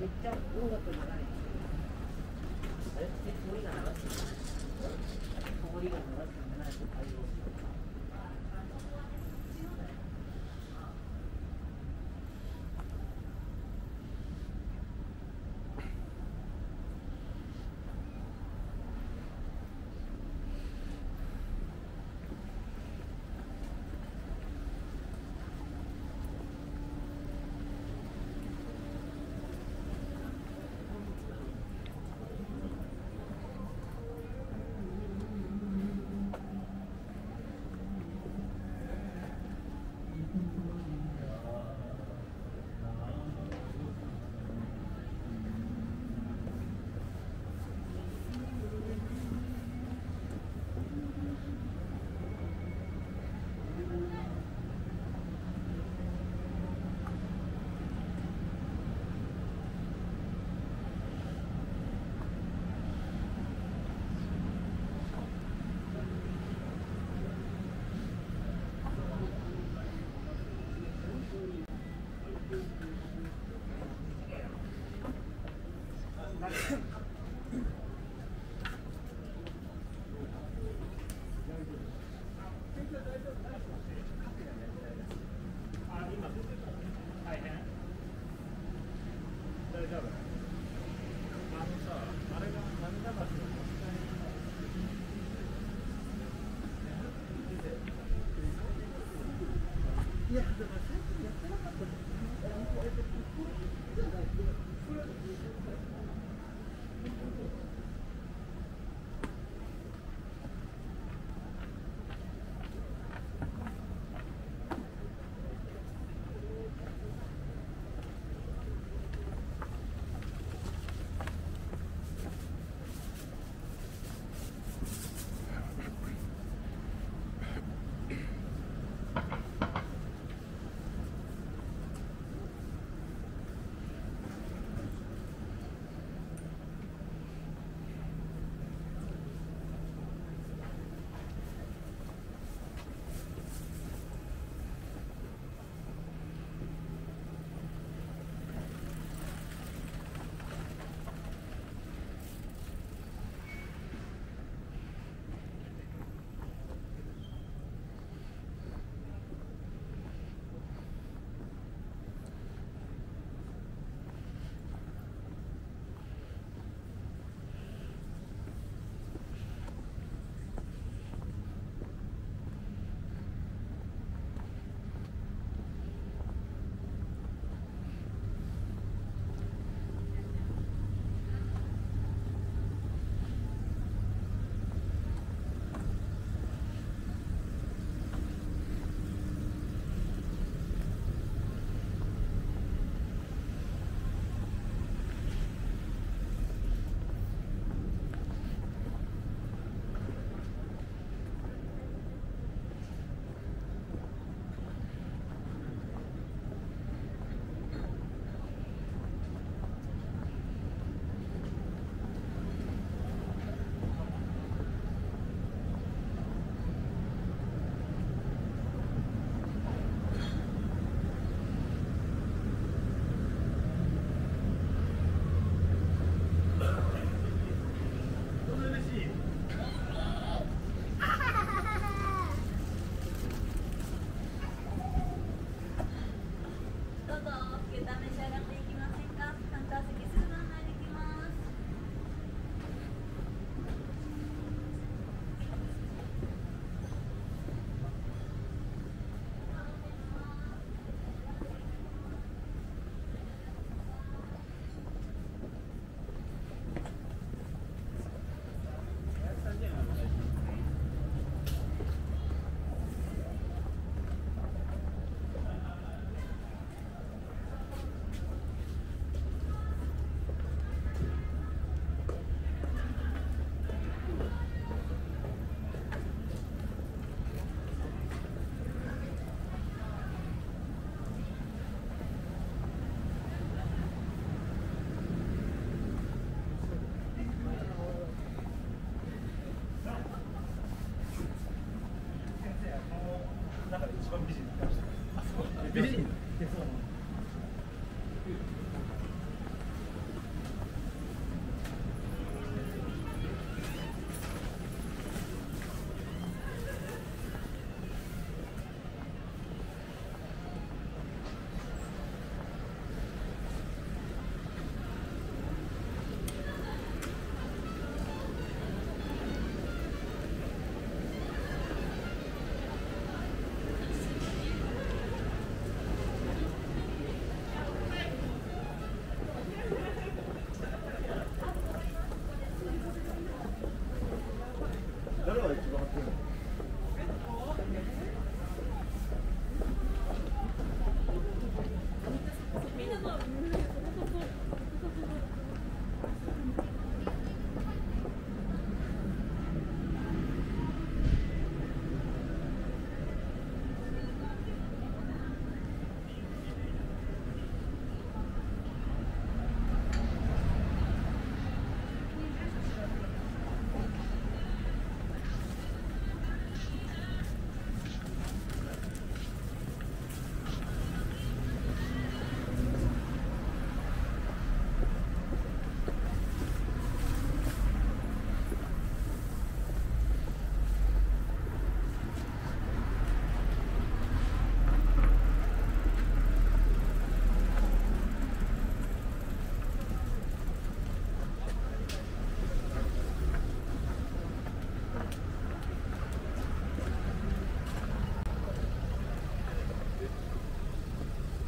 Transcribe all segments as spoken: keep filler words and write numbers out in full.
めっちゃ音楽流れてる。あれって氷が流れてる。氷が流れてる。流れてる。対応する。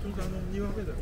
本当あのにわめだよ。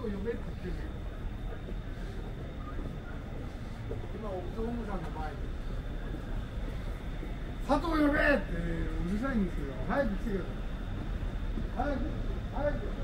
ことを読めって言ってるよ。今、オプトホームさんの場合、佐藤呼べってうるさいんですけど、早く来てください。早く、早く。